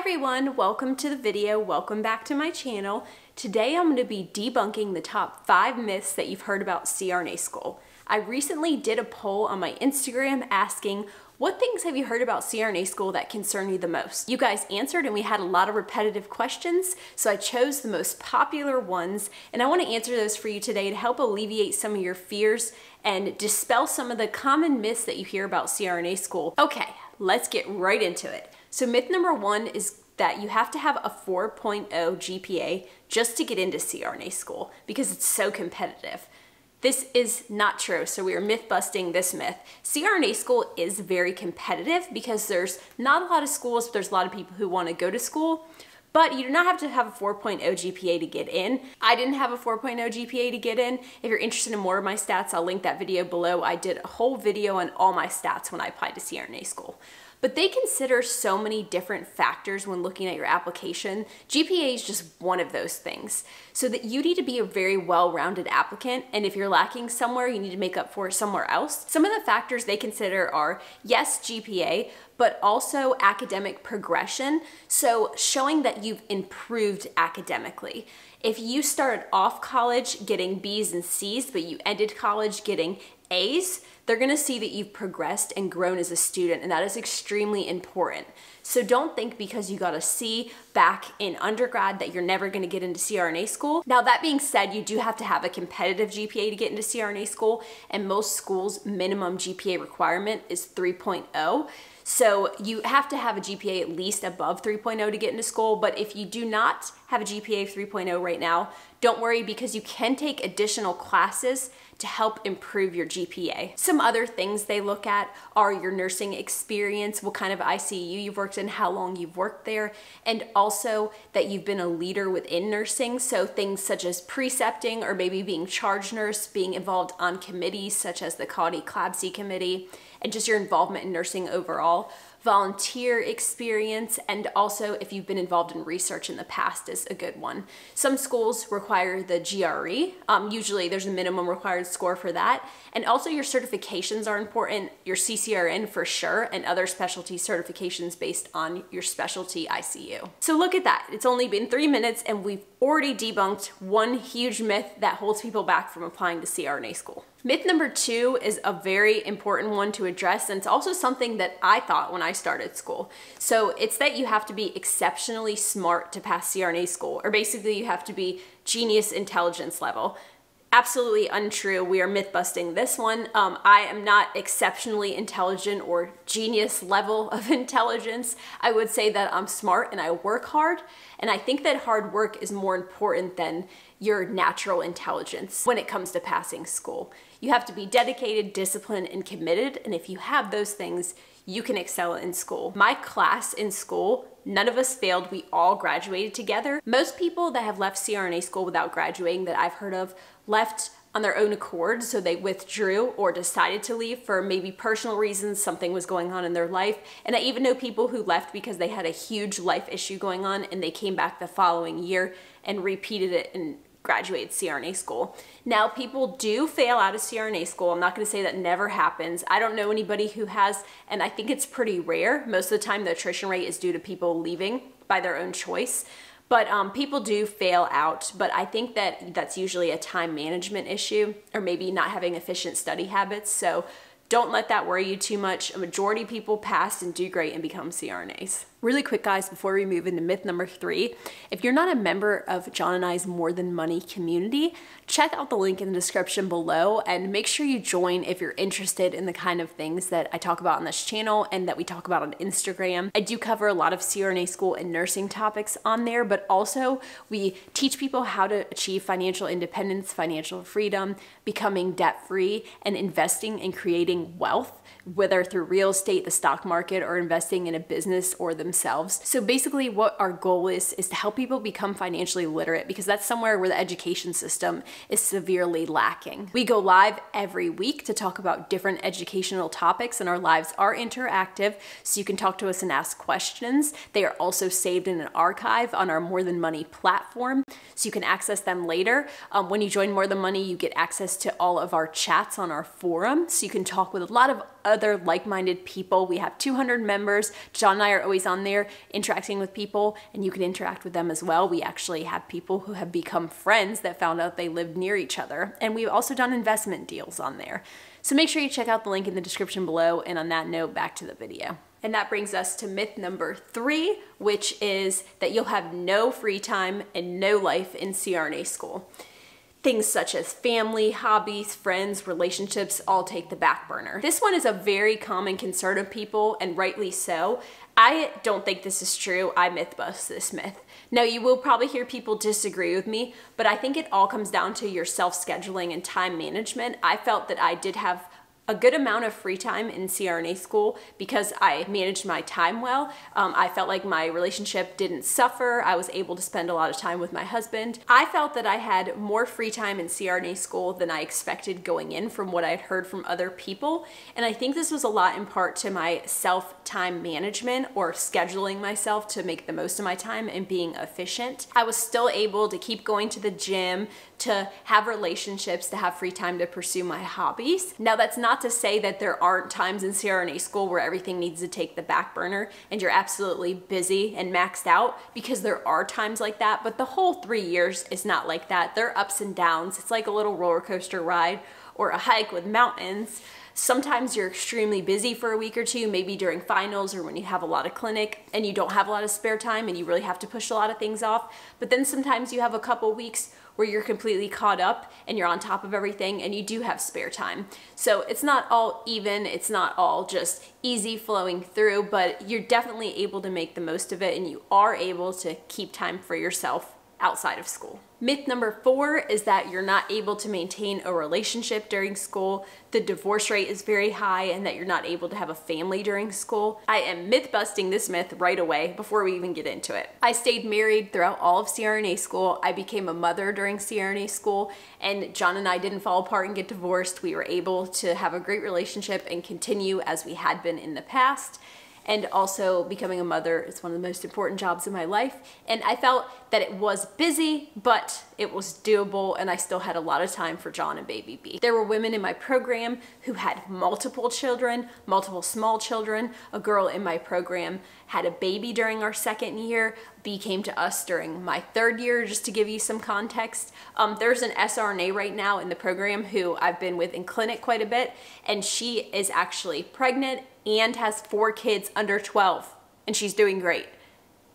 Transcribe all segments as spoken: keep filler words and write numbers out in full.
everyone, welcome to the video, welcome back to my channel. Today I'm going to be debunking the top five myths that you've heard about C R N A school. I recently did a poll on my Instagram asking, what things have you heard about C R N A school that concern you the most? You guys answered and we had a lot of repetitive questions, so I chose the most popular ones and I want to answer those for you today to help alleviate some of your fears and dispel some of the common myths that you hear about C R N A school. Okay, let's get right into it. So myth number one is that you have to have a four point oh G P A just to get into C R N A school because it's so competitive. This is not true, so we are myth busting this myth. C R N A school is very competitive because there's not a lot of schools, but there's a lot of people who want to go to school, but you do not have to have a four point oh G P A to get in. I didn't have a four point oh G P A to get in. If you're interested in more of my stats, I'll link that video below. I did a whole video on all my stats when I applied to C R N A school. But they consider so many different factors when looking at your application. G P A is just one of those things. So that you need to be a very well-rounded applicant, and if you're lacking somewhere, you need to make up for it somewhere else. Some of the factors they consider are, yes, G P A, but also academic progression. So showing that you've improved academically. If you started off college getting B's and C's, but you ended college getting A's, they're gonna see that you've progressed and grown as a student, and that is extremely important. So don't think because you got a C back in undergrad that you're never gonna get into C R N A school. Now that being said, you do have to have a competitive G P A to get into C R N A school, and most schools' minimum G P A requirement is three point oh. So you have to have a G P A at least above three point oh to get into school, but if you do not have a G P A of three point oh right now, don't worry because you can take additional classes to help improve your G P A. Some other things they look at are your nursing experience, what kind of I C U you've worked in, how long you've worked there, and also that you've been a leader within nursing. So things such as precepting or maybe being charge nurse, being involved on committees such as the C A U D I C L A B S I committee, and just your involvement in nursing overall, volunteer experience, and also if you've been involved in research in the past is a good one. Some schools require the G R E. Um, usually there's a minimum required score for that. And also your certifications are important, your C C R N for sure, and other specialty certifications based on your specialty I C U. So look at that. It's only been three minutes and we've already debunked one huge myth that holds people back from applying to C R N A school. Myth number two is a very important one to address, and it's also something that I thought when I started school. So it's that you have to be exceptionally smart to pass C R N A school, or basically you have to be genius intelligence level. Absolutely untrue. We are myth busting this one. Um, I am not exceptionally intelligent or genius level of intelligence. I would say that I'm smart and I work hard, and I think that hard work is more important than your natural intelligence when it comes to passing school. You have to be dedicated, disciplined, and committed, and if you have those things, you can excel in school. My class in school, none of us failed. We all graduated together. Most people that have left C R N A school without graduating that I've heard of left on their own accord, so they withdrew or decided to leave for maybe personal reasons, something was going on in their life. And I even know people who left because they had a huge life issue going on and they came back the following year and repeated it and graduated C R N A school. Now people do fail out of C R N A school. I'm not going to say that never happens. I don't know anybody who has, and I think it's pretty rare. Most of the time the attrition rate is due to people leaving by their own choice. But um, people do fail out, but I think that that's usually a time management issue or maybe not having efficient study habits. So don't let that worry you too much. A majority of people pass and do great and become C R N As. Really quick guys, before we move into myth number three, if you're not a member of John and I's More Than Money community, check out the link in the description below and make sure you join if you're interested in the kind of things that I talk about on this channel and that we talk about on Instagram. I do cover a lot of C R N A school and nursing topics on there, but also we teach people how to achieve financial independence, financial freedom, becoming debt-free, and investing and creating wealth, whether through real estate, the stock market, or investing in a business or themselves. So basically what our goal is, is to help people become financially literate because that's somewhere where the education system is severely lacking. We go live every week to talk about different educational topics and our lives are interactive, so you can talk to us and ask questions. They are also saved in an archive on our More Than Money platform, so you can access them later. Um, when you join More Than Money, you get access to all of our chats on our forum, so you can talk with a lot of other like-minded people. We have two hundred members. John and I are always on there interacting with people, and you can interact with them as well. We actually have people who have become friends that found out they lived near each other. And we've also done investment deals on there. So make sure you check out the link in the description below. And on that note, back to the video. And that brings us to myth number three, which is that you'll have no free time and no life in C R N A school. Things such as family, hobbies, friends, relationships all take the back burner. This one is a very common concern of people, and rightly so. I don't think this is true. I myth bust this myth. Now, you will probably hear people disagree with me, but I think it all comes down to your self-scheduling and time management. I felt that I did have a good amount of free time in C R N A school because I managed my time well. Um, I felt like my relationship didn't suffer. I was able to spend a lot of time with my husband. I felt that I had more free time in C R N A school than I expected going in from what I had heard from other people. And I think this was a lot in part to my self-time management, or scheduling myself to make the most of my time and being efficient. I was still able to keep going to the gym, to have relationships, to have free time to pursue my hobbies. Now, that's not to say that there aren't times in C R N A school where everything needs to take the back burner and you're absolutely busy and maxed out, because there are times like that, but the whole three years is not like that. There are ups and downs. It's like a little roller coaster ride or a hike with mountains. Sometimes you're extremely busy for a week or two, maybe during finals or when you have a lot of clinic and you don't have a lot of spare time and you really have to push a lot of things off. But then sometimes you have a couple weeks where you're completely caught up and you're on top of everything and you do have spare time. So it's not all even, it's not all just easy flowing through, but you're definitely able to make the most of it and you are able to keep time for yourself outside of school. Myth number four is that you're not able to maintain a relationship during school, the divorce rate is very high, and that you're not able to have a family during school. I am myth busting this myth right away before we even get into it. I stayed married throughout all of C R N A school. I became a mother during C R N A school, and John and I didn't fall apart and get divorced. We were able to have a great relationship and continue as we had been in the past. And also, becoming a mother is one of the most important jobs in my life. And I felt that it was busy, but it was doable, and I still had a lot of time for John and baby B. There were women in my program who had multiple children, multiple small children. A girl in my program had a baby during our second year. B came to us during my third year, just to give you some context. Um, there's an S R N A right now in the program who I've been with in clinic quite a bit, and she is actually pregnant and has four kids under twelve, and she's doing great.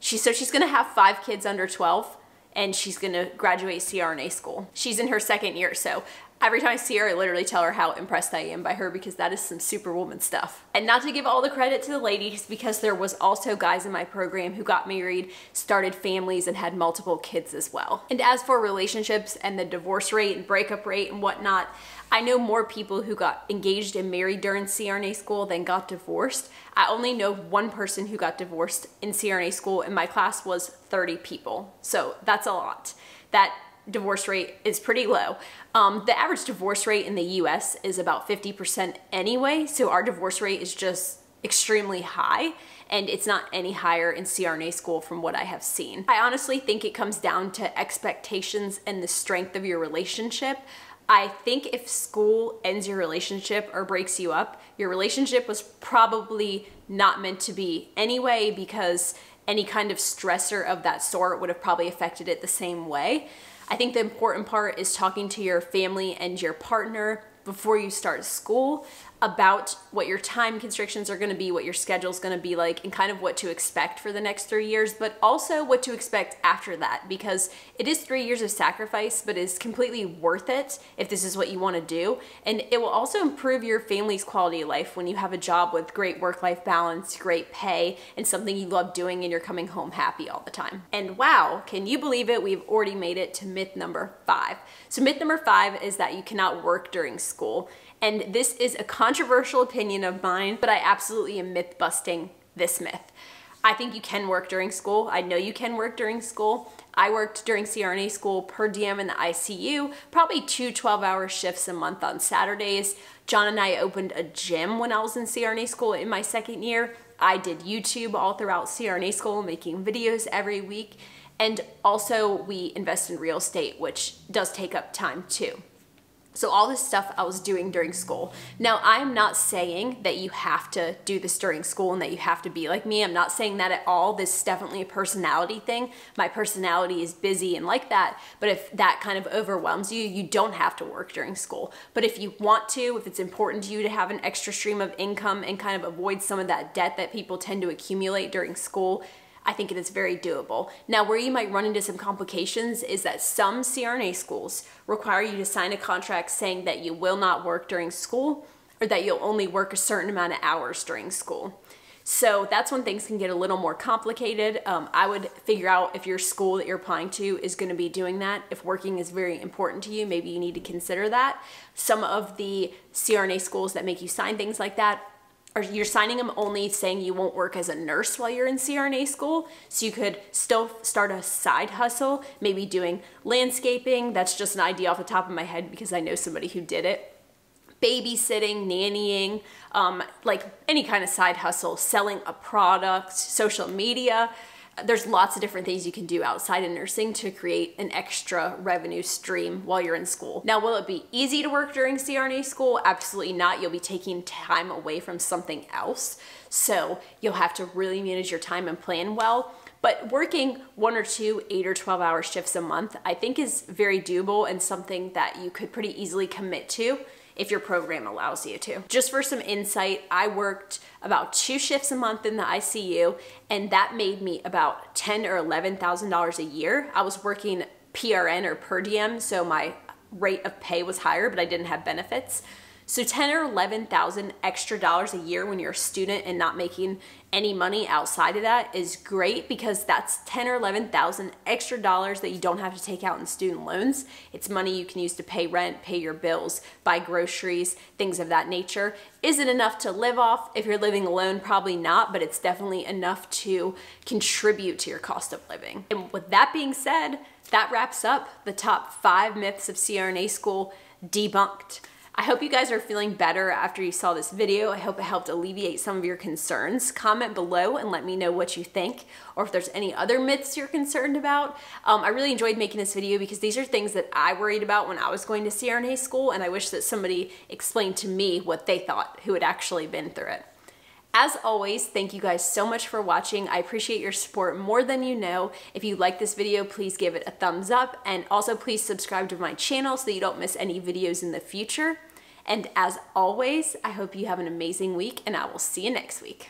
She, so she's gonna have five kids under twelve, and she's gonna graduate C R N A school. She's in her second year, so every time I see her, I literally tell her how impressed I am by her, because that is some superwoman stuff. And not to give all the credit to the ladies, because there was also guys in my program who got married, started families, and had multiple kids as well. And as for relationships and the divorce rate and breakup rate and whatnot, I know more people who got engaged and married during C R N A school than got divorced. I only know one person who got divorced in C R N A school, and my class was thirty people. So that's a lot. That divorce rate is pretty low. Um, the average divorce rate in the U S is about fifty percent anyway, so our divorce rate is just extremely high, and it's not any higher in C R N A school from what I have seen. I honestly think it comes down to expectations and the strength of your relationship. I think if school ends your relationship or breaks you up, your relationship was probably not meant to be anyway, because any kind of stressor of that sort would have probably affected it the same way. I think the important part is talking to your family and your partner before you start school about what your time constrictions are gonna be, what your schedule's gonna be like, and kind of what to expect for the next three years, but also what to expect after that, because it is three years of sacrifice, but it's completely worth it if this is what you wanna do. And it will also improve your family's quality of life when you have a job with great work-life balance, great pay, and something you love doing, and you're coming home happy all the time. And wow, can you believe it? We've already made it to myth number five. So myth number five is that you cannot work during school. And this is a controversial opinion of mine, but I absolutely am myth busting this myth. I think you can work during school. I know you can work during school. I worked during C R N A school per diem in the I C U, probably two twelve-hour shifts a month on Saturdays. John and I opened a gym when I was in C R N A school in my second year. I did YouTube all throughout C R N A school, making videos every week. And also we invest in real estate, which does take up time too. So all this stuff I was doing during school. Now, I'm not saying that you have to do this during school and that you have to be like me. I'm not saying that at all. This is definitely a personality thing. My personality is busy and like that, but if that kind of overwhelms you, you don't have to work during school. But if you want to, if it's important to you to have an extra stream of income and kind of avoid some of that debt that people tend to accumulate during school, I think it is very doable. Now, where you might run into some complications is that some C R N A schools require you to sign a contract saying that you will not work during school or that you'll only work a certain amount of hours during school. So that's when things can get a little more complicated. Um, I would figure out if your school that you're applying to is going to be doing that. If working is very important to you, maybe you need to consider that. Some of the C R N A schools that make you sign things like that, or you're signing them only saying you won't work as a nurse while you're in C R N A school. So you could still start a side hustle, maybe doing landscaping. That's just an idea off the top of my head because I know somebody who did it. Babysitting, nannying, um, like any kind of side hustle, selling a product, social media. There's lots of different things you can do outside of nursing to create an extra revenue stream while you're in school. Now, will it be easy to work during C R N A school? Absolutely not. You'll be taking time away from something else. So you'll have to really manage your time and plan well. But working one or two eight or twelve hour shifts a month, I think is very doable and something that you could pretty easily commit to if your program allows you to. Just for some insight, I worked about two shifts a month in the I C U, and that made me about ten or eleven thousand dollars a year. I was working P R N or per diem, so my rate of pay was higher, but I didn't have benefits. So ten or eleven thousand extra dollars a year when you're a student and not making any money outside of that is great, because that's ten or eleven thousand extra dollars that you don't have to take out in student loans. It's money you can use to pay rent, pay your bills, buy groceries, things of that nature. Is it enough to live off? If you're living alone, probably not, but it's definitely enough to contribute to your cost of living. And with that being said, that wraps up the top five myths of C R N A school debunked. I hope you guys are feeling better after you saw this video. I hope it helped alleviate some of your concerns. Comment below and let me know what you think, or if there's any other myths you're concerned about. Um, I really enjoyed making this video because these are things that I worried about when I was going to C R N A school, and I wish that somebody explained to me what they thought, who had actually been through it. As always, thank you guys so much for watching. I appreciate your support more than you know. If you like this video, please give it a thumbs up, and also please subscribe to my channel so you don't miss any videos in the future. And as always, I hope you have an amazing week, and I will see you next week.